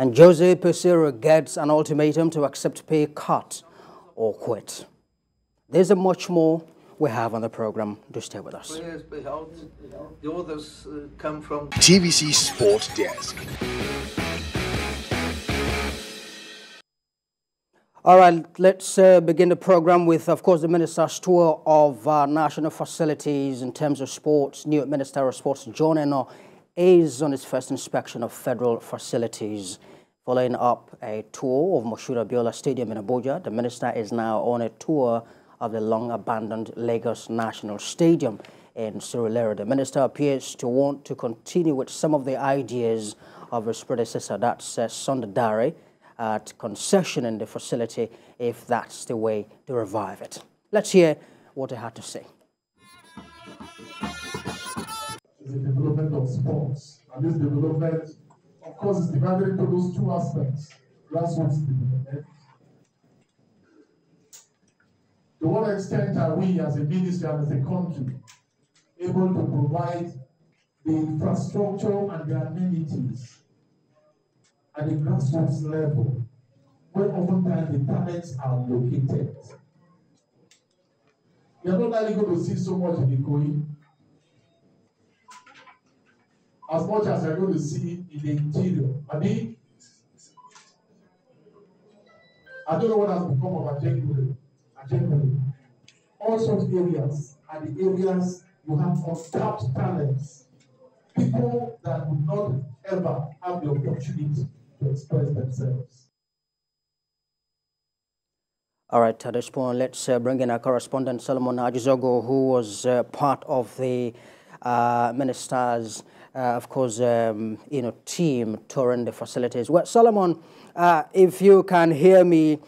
and Jose Peseiro gets an ultimatum to accept pay cut or quit. There's much more we have on the program. Do stay with us. Players be helped. The others come from TVC Sport Desk. All right, let's begin the program with, of course, the Minister's tour of national facilities in terms of sports. New Minister of Sports John Enoh is on his first inspection of federal facilities. Following up a tour of Moshood Abiola Stadium in Abuja, the Minister is now on a tour of the long-abandoned Lagos National Stadium in Surulere. The Minister appears to want to continue with some of the ideas of his predecessor, that's Sunday Dare, at concessioning the facility if that's the way to revive it. Let's hear what he had to say. The development of sports, and this development, of course, is divided into those two aspects: grassroots development. To what extent are we, as a ministry and as a country, able to provide the infrastructure and the amenities at the grassroots level, where oftentimes the talents are located? We are not likely going to see so much in Ikoyi, as much as we are going to see in the interior. I don't know what has become of Ajegunle. All such areas are the areas you have untapped talents, people that would not ever have the opportunity to express themselves. All right, at this point, let's bring in our correspondent, Solomon Ajizogu, who was part of the minister's, of course, team touring the facilities. Well, Solomon, if you can hear me,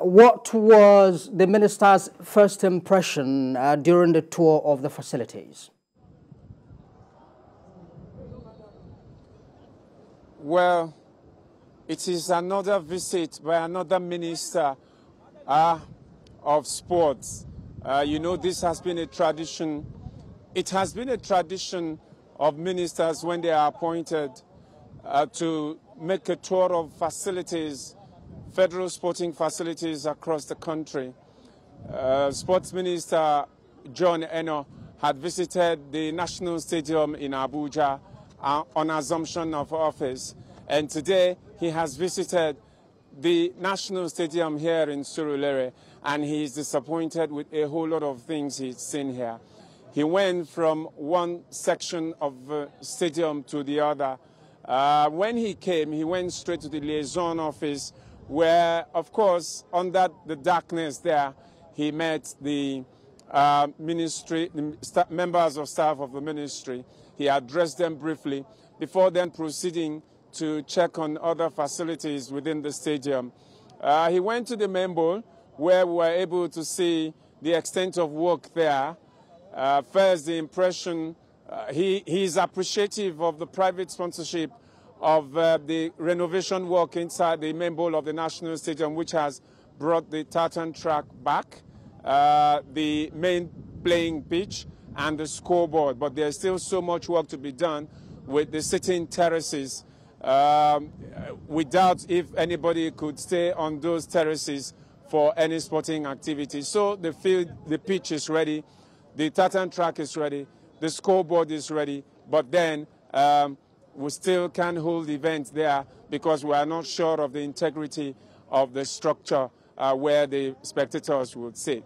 what was the minister's first impression during the tour of the facilities? Well, it is another visit by another minister of sports. You know, this has been a tradition. It has been a tradition of ministers, when they are appointed, to make a tour of facilities, federal sporting facilities across the country. Sports Minister John Enoh had visited the National Stadium in Abuja on assumption of office, and today he has visited the National Stadium here in Surulere, and he is disappointed with a whole lot of things he's seen here. He went from one section of the stadium to the other. When he came, he went straight to the liaison office, where, of course, under the darkness there, he met the members of staff of the ministry. He addressed them briefly before then proceeding to check on other facilities within the stadium. He went to the main bowl, where we were able to see the extent of work there. First, the impression, he is appreciative of the private sponsorship of the renovation work inside the main bowl of the National Stadium, which has brought the tartan track back, the main playing pitch, and the scoreboard. But there's still so much work to be done with the sitting terraces. We doubt if anybody could stay on those terraces for any sporting activity. So the field, the pitch is ready, the tartan track is ready, the scoreboard is ready, but then we still can't hold events there because we are not sure of the integrity of the structure where the spectators would sit.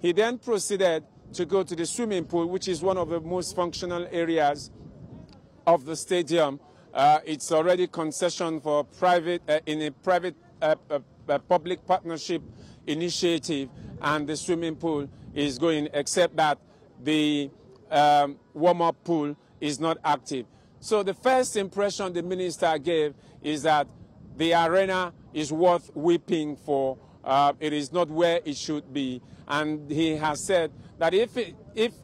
He then proceeded to go to the swimming pool, which is one of the most functional areas of the stadium. It's already concession for private, in a private public partnership initiative, and the swimming pool is going, except that the warm-up pool is not active. So the first impression the minister gave is that the arena is worth weeping for. It is not where it should be. And he has said that if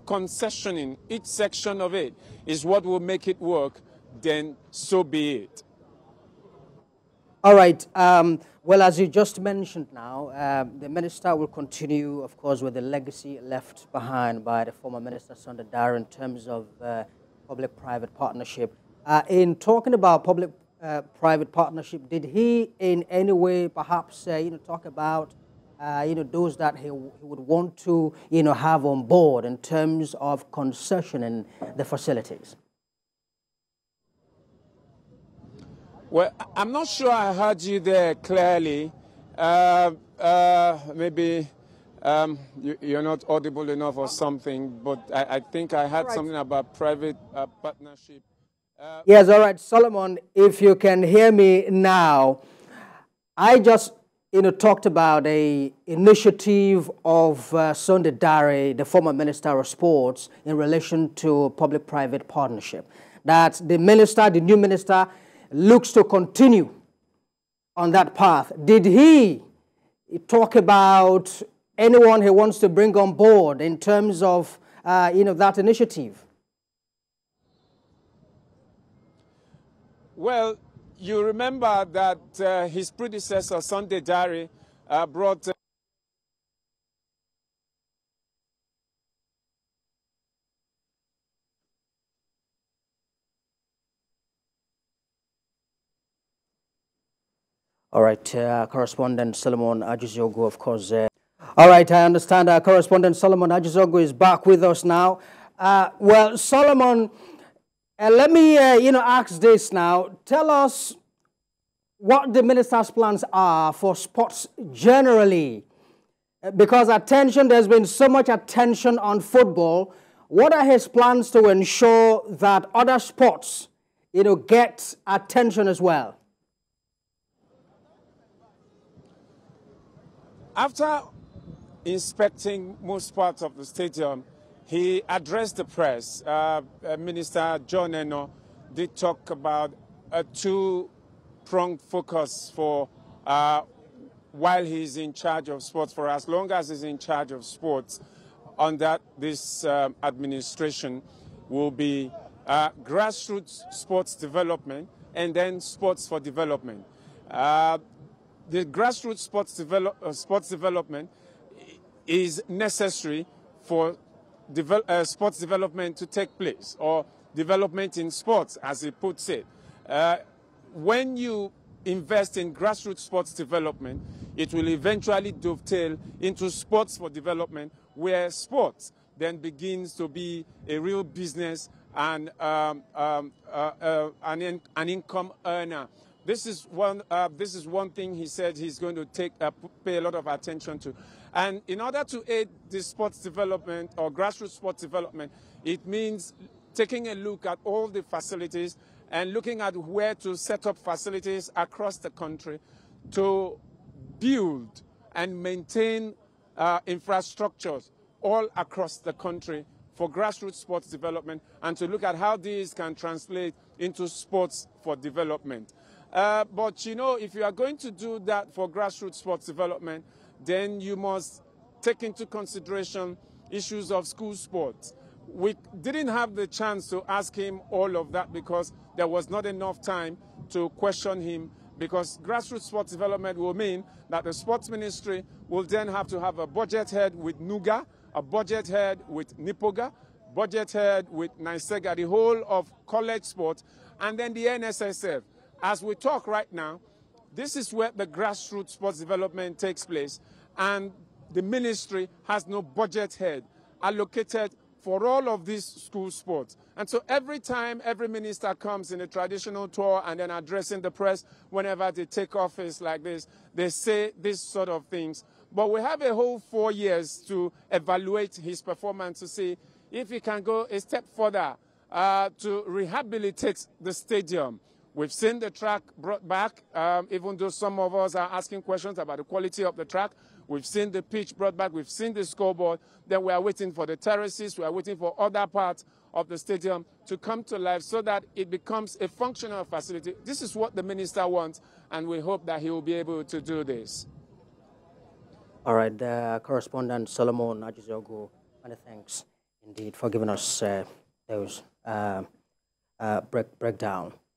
concessioning each section of it is what will make it work, then so be it. All right. Well, as you just mentioned now, the minister will continue, of course, with the legacy left behind by the former minister, Sunday Dare, in terms of public-private partnership. In talking about public private partnership. Did he in any way perhaps talk about those that he would want to have on board in terms of concession and the facilities? Well, I'm not sure I heard you there clearly. Maybe you're not audible enough or something, but I think I heard something about private partnership. Yes, all right, Solomon, if you can hear me now. I just talked about a initiative of Sunday Dare, the former Minister of Sports, in relation to public-private partnership, that the minister, the new minister, looks to continue on that path. Did he talk about anyone he wants to bring on board in terms of that initiative? Well, you remember that his predecessor, Sunday Dare, brought All right, correspondent Solomon Ajizogu, of course. All right, I understand our correspondent Solomon Ajizogu is back with us now. Well, Solomon, let me, ask this now. Tell us what the minister's plans are for sports generally, because there's been so much attention on football. What are his plans to ensure that other sports, get attention as well? After inspecting most parts of the stadium, he addressed the press. Minister John Enoh did talk about a two-pronged focus for while he's in charge of sports, for as long as he's in charge of sports, on that this administration will be grassroots sports development and then sports for development. The grassroots sports development is necessary for sports development to take place, or development in sports, as he puts it. When you invest in grassroots sports development, it will eventually dovetail into sports for development, where sports then begins to be a real business and an income earner. This is one thing he said he's going to take, pay a lot of attention to. And in order to aid the sports development or grassroots sports development, it means taking a look at all the facilities and looking at where to set up facilities across the country to build and maintain infrastructures all across the country for grassroots sports development, and to look at how these can translate into sports for development. But, if you are going to do that for grassroots sports development, then you must take into consideration issues of school sports. We didn't have the chance to ask him all of that because there was not enough time to question him, because grassroots sports development will mean that the sports ministry will then have to have a budget head with NUGA, a budget head with NIPOGA, budget head with NYSEGA, the whole of college sports, and then the NSSF. As we talk right now, this is where the grassroots sports development takes place, and the ministry has no budget head allocated for all of these school sports. And so every time every minister comes in a traditional tour and then addressing the press whenever they take office like this, they say these sort of things. But we have a whole 4 years to evaluate his performance to see if he can go a step further to rehabilitate the stadium. We've seen the track brought back, even though some of us are asking questions about the quality of the track. We've seen the pitch brought back. We've seen the scoreboard. Then we are waiting for the terraces. We are waiting for other parts of the stadium to come to life so that it becomes a functional facility. This is what the minister wants, and we hope that he will be able to do this. All right, correspondent Solomon Ajizogu, many thanks indeed for giving us those breakdown.